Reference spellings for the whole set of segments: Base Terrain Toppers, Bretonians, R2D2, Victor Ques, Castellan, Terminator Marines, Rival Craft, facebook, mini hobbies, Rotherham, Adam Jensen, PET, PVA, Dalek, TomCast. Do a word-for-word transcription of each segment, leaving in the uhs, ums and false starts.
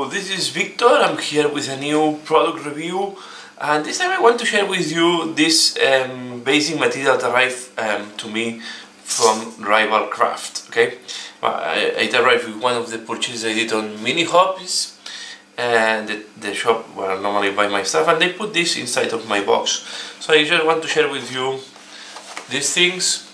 So this is Victor, I'm here with a new product review, and this time I want to share with you this um, basic material that arrived um, to me from Rival Craft. Okay, it arrived with one of the purchases I did on Mini Hobbies, and the, the shop where I normally buy my stuff, and they put this inside of my box. So I just want to share with you these things.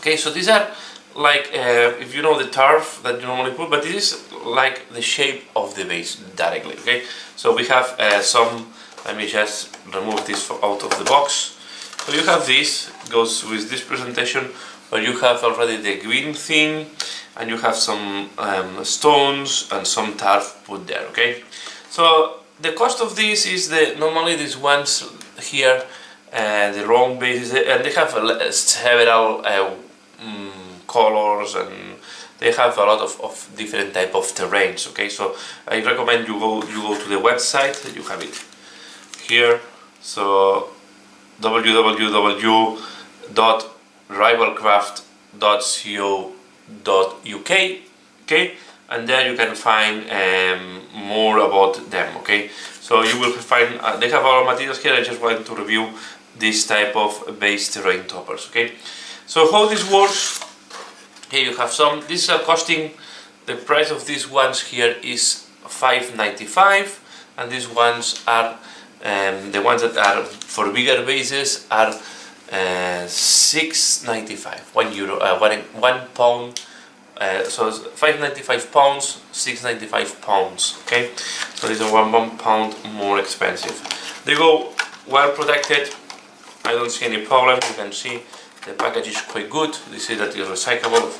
Okay, so these are like uh, if you know the turf that you normally put, but this is like the shape of the base directly. Okay, so we have uh, some. Let me just remove this out of the box. So you have this goes with this presentation, where you have already the green thing, and you have some um, stones and some turf put there. Okay, so the cost of this is the normally these ones here, uh, the round bases, and they have a, several. Uh, mm, colors, and they have a lot of, of different type of terrains. Okay, so I recommend you go you go to the website. You have it here, so w w w dot rival craft dot co dot u k, okay, and there you can find um, more about them. Okay, so you will find uh, they have all materials here. I just want to review this type of base terrain toppers. Okay, so how this works. Here you have some. These are costing. The price of these ones here is five ninety-five, and these ones are um, the ones that are for bigger bases are uh, six ninety-five. One euro, uh, one one pound. Uh, so five ninety-five pounds, six ninety-five pounds. Okay, so these are one, one pound more expensive. They go well protected. I don't see any problem. You can see. The package is quite good. They say that it's recyclable.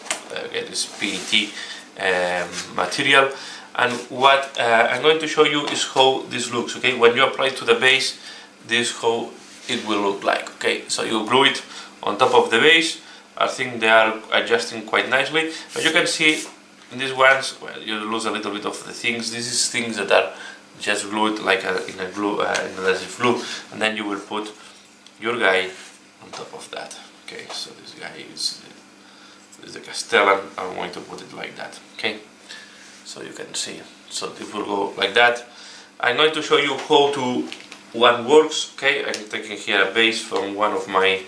Again, it's P E T um, material. And what uh, I'm going to show you is how this looks. Okay, when you apply it to the base, this is how it will look like. Okay, so you glue it on top of the base. I think they are adjusting quite nicely. But you can see in these ones, well, you lose a little bit of the things. This is things that are just glued like a, in a glue, uh, in an adhesive glue, and then you will put your guy on top of that. Okay, so this guy is, is the Castellan. I'm going to put it like that. Okay, so you can see. So it will go like that. I'm going to show you how to one works. Okay, I'm taking here a base from one of my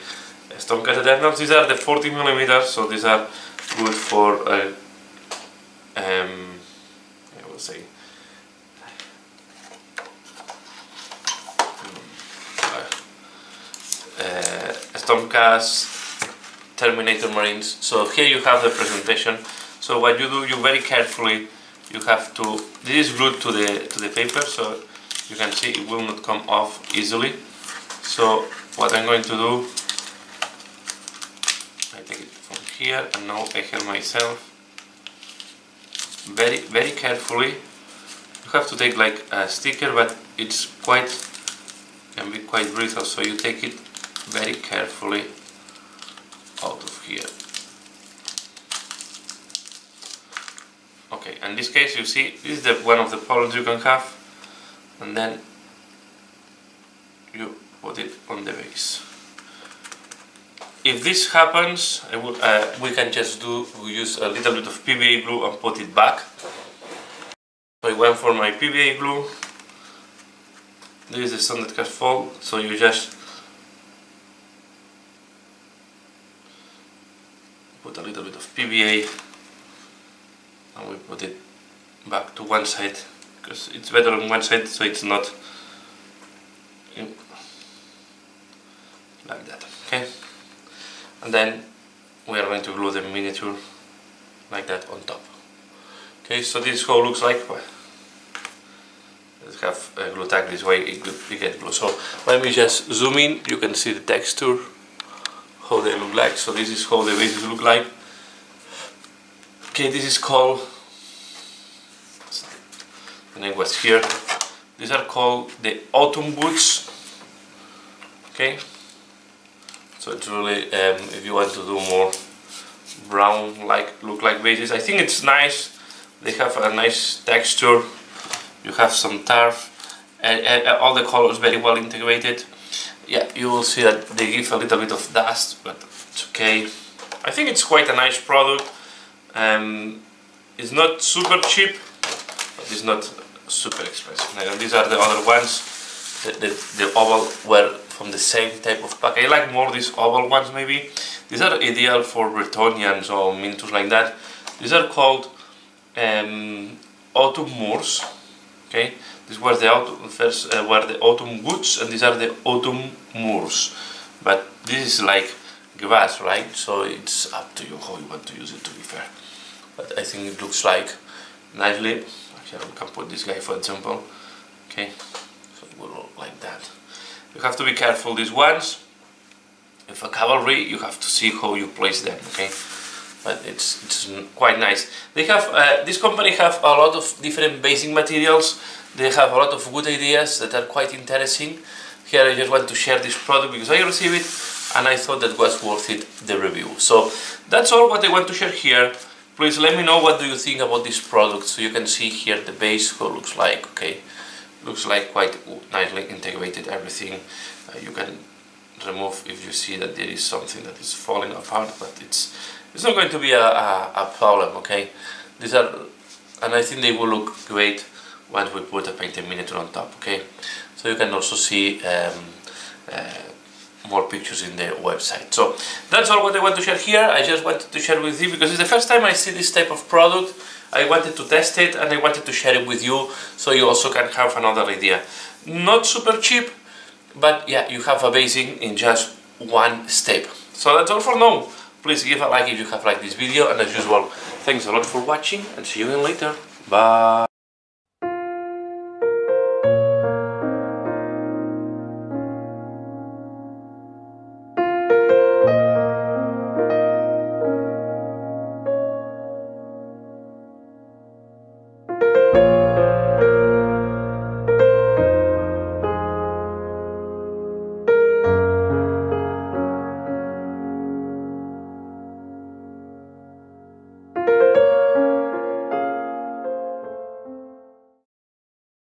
TomCast Eternals. These are the forty millimeters, so these are good for uh, um, I will say uh, TomCast, Terminator Marines. So here you have the presentation. So what you do, you very carefully, you have to. This is glued to the to the paper, so you can see it will not come off easily. So what I'm going to do, I take it from here, and now I help myself. Very very carefully. You have to take like a sticker, but it's quite can be quite brittle. So you take it. Very carefully out of here. Okay, in this case you see this is the, one of the problems you can have, and then you put it on the base. If this happens, I will, uh, we can just do we use a little bit of P V A glue and put it back. So I went for my P V A glue. This is the standard cast foam, so you just put a little bit of P V A, and we put it back to one side because it's better on one side, so it's not like that. Okay, and then we are going to glue the miniature like that on top. Okay, so this is how it looks like. Well, let's have a glue tag this way, it you get glue. So let me just zoom in. You can see the texture. How they look like. So this is how the bases look like. Okay, this is called. The name was here. These are called the autumn boots. Okay. So it's really um, if you want to do more brown-like look like bases. I think it's nice. They have a nice texture. You have some turf. And, and all the colors very well integrated. Yeah, you will see that they give a little bit of dust, but it's okay. I think it's quite a nice product. Um, it's not super cheap, but it's not super expensive. And these are the other ones, the, the, the oval were from the same type of pack. I like more these oval ones maybe. These are ideal for Bretonians or miniatures like that. These are called um, autumn moors. Okay, these were the autumn, first uh, were the autumn woods, and these are the autumn moors. But this is like grass, right? So it's up to you how you want to use it, to be fair. But I think it looks like nicely. Actually, I can put this guy for example. Okay, so it will like that. You have to be careful these ones. If a cavalry, you have to see how you place them. Okay, but it's it's quite nice. They have uh, this company have a lot of different basic materials. They have a lot of good ideas that are quite interesting. Here I just want to share this product because I received it and I thought that was worth it, the review. So that's all what I want to share here. Please let me know what do you think about this product. So you can see here the base how it looks like. Okay, looks like quite nicely integrated everything. Uh, you can remove if you see that there is something that is falling apart, but it's it's not going to be a, a, a problem. Okay, these are, and I think they will look great once we put a painted miniature on top. Okay, so you can also see um, uh, more pictures in the website. So that's all what I want to share here. I just wanted to share with you because it's the first time I see this type of product. I wanted to test it and I wanted to share it with you so you also can have another idea. Not super cheap, but yeah, you have a basing in just one step. So that's all for now. Please give a like if you have liked this video, and as usual, thanks a lot for watching and see you again later. Bye.